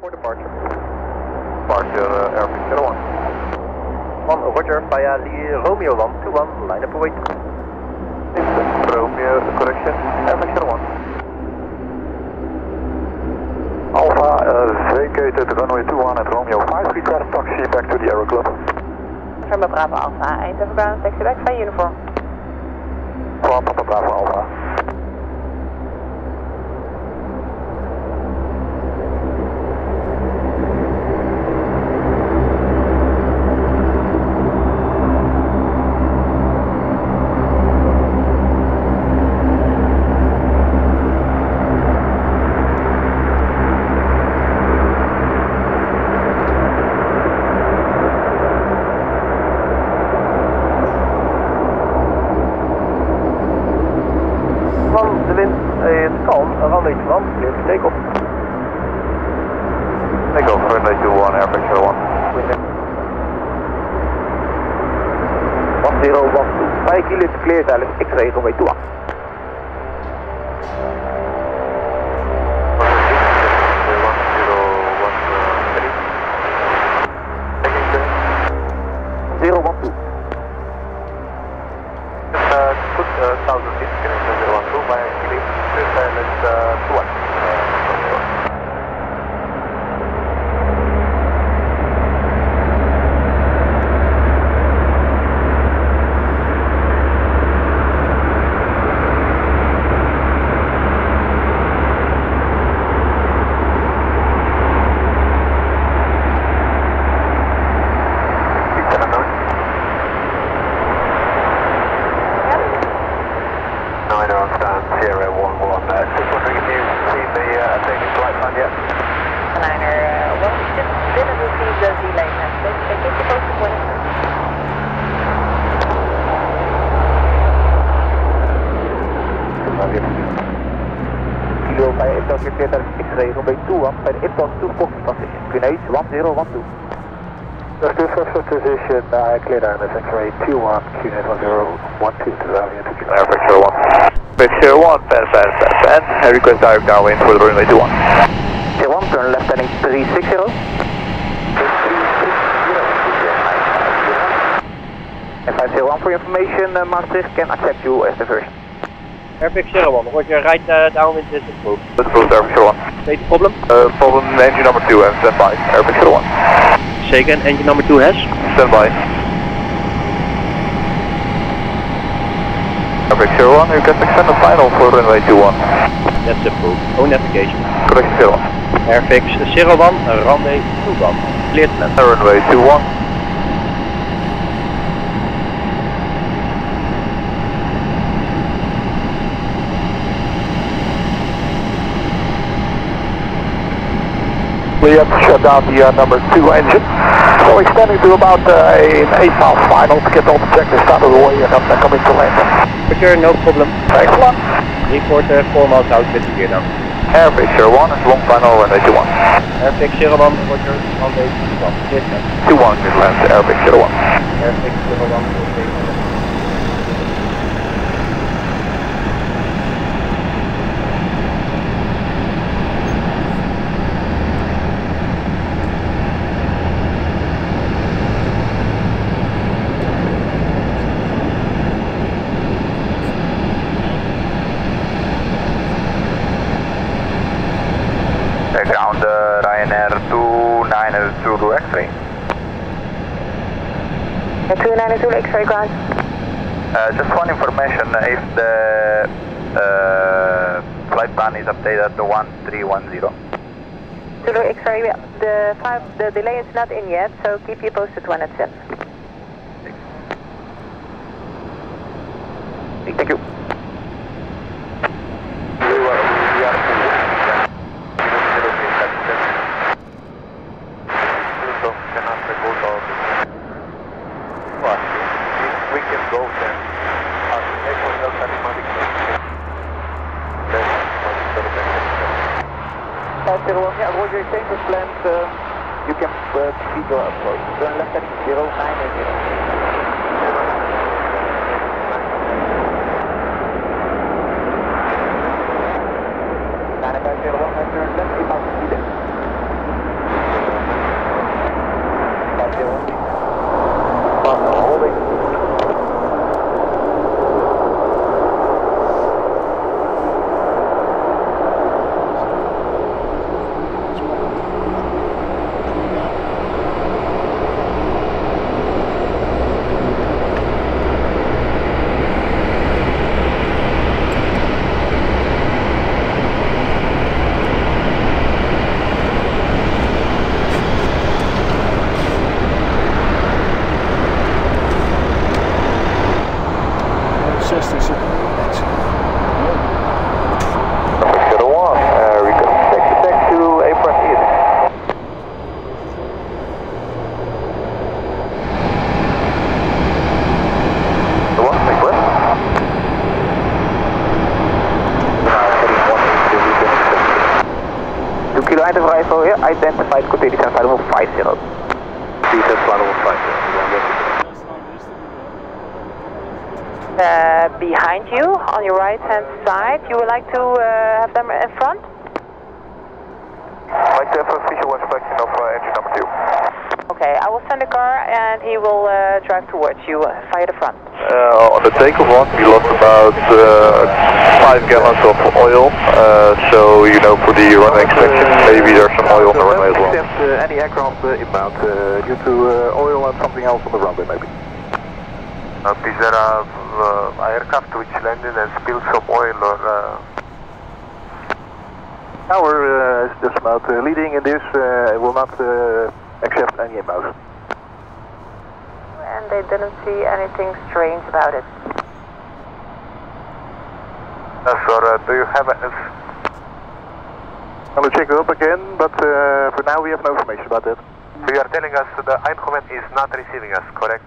For departure. Departure RFX-01. On roger, via Romeo 121, line up await. Romeo, correction, RFX-01. Alpha vacated runway 21 at Romeo 5, request taxi back to the Aero Club. From Bravo Alpha, Eindhoven ground, taxi back via uniform. From Bravo Alpha. It's calm, runway 21, clear to take off. Take off, runway 21, RFX-01. 1012, 5 kilo to clear, Alex, X-ray, runway 21. Kilo by Ipton Theater X-ray, runway 21 by Ipton 2 Foxy position, QNH 1012. Just do first position, clear down as X-ray 21, QNH 1012 to the avenue to QNH. RFX-01. RFX-01, pass, and request direct downwind for the runway 21. 01, turn left heading 360. 360, and 501 for information, Maastricht can accept you as the first. RFX-01, roger, right downwind is approved. That's approved, RFX-01. State the problem? Problem engine number 2 and stand by, RFX-01. Say again, engine number 2 has? Stand by. RFX-01, request extended final for runway 21. That's approved, no navigation. Correct, 01. RFX-01, runway 21. Cleared land. Runway 21. We have to shut down the number 2 engine. So extending to about an 8 mile final to get all the objectives out of the way and coming to land. Return, no problem. Thanks a lot. Report 4 miles out, 50 gear down. RFX-01, long final, runway 21. RFX-01, roger, runway 21. 21, good land, RFX-01. RFX-01, roger. Ground Ryanair 2902 X-ray. 2902 X-ray, ground. Just one information, if the flight plan is updated to 1310. Zulu X-ray, yeah. The delay is not in yet, so keep you posted when it's in. Thank you. Yeah, roger, change of plans, you can proceed your approach. Turn left at 0980. Turn left, 8 miles to flight could be return flight 150. Return flight 150. Behind you, on your right hand side, you would like to have them in front? I'd like to have a visual inspection of engine number 2. Okay, I will send a car and he will drive towards you via the front. On the takeoff one, we lost about 5 gallons of oil, so you know, for the runway inspection, maybe there's some oil on the runway as well. Any aircraft inbound due to oil and something else on the runway, maybe? Is there aircraft which landed and spilled some oil or? Now we're just about leading in this, will not accept any inbound. And they didn't see anything strange about it. Sir, do you have it? I'm going to check it up again, but for now we have no information about that. So you are telling us the Eindhoven is not receiving us, correct?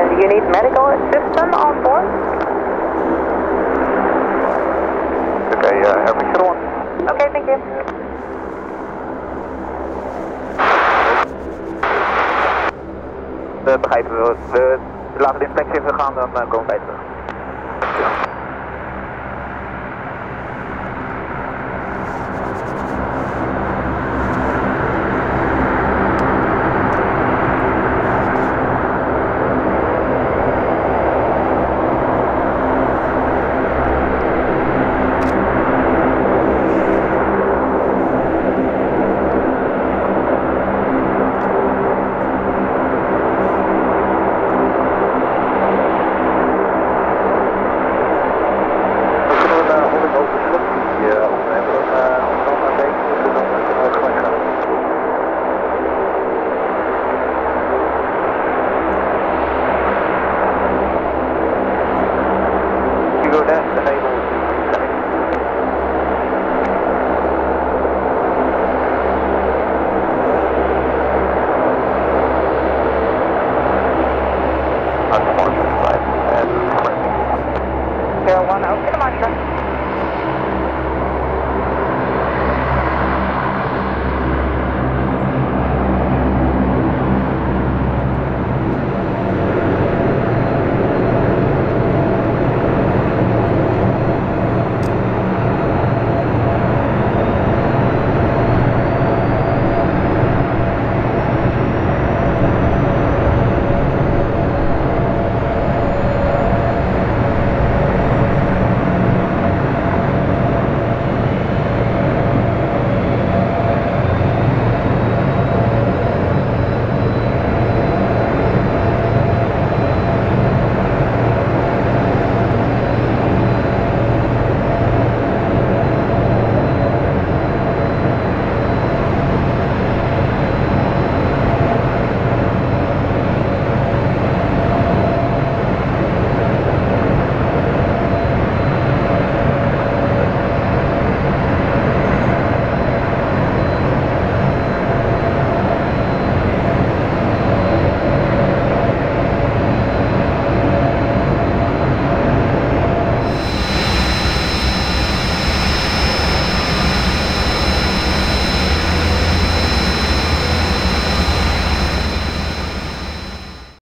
Do you need medical assistance on board? Okay, RFX-01. Okay, thank you. Begrijpen we. We laten de inspectie even gaan, dan komen wij terug.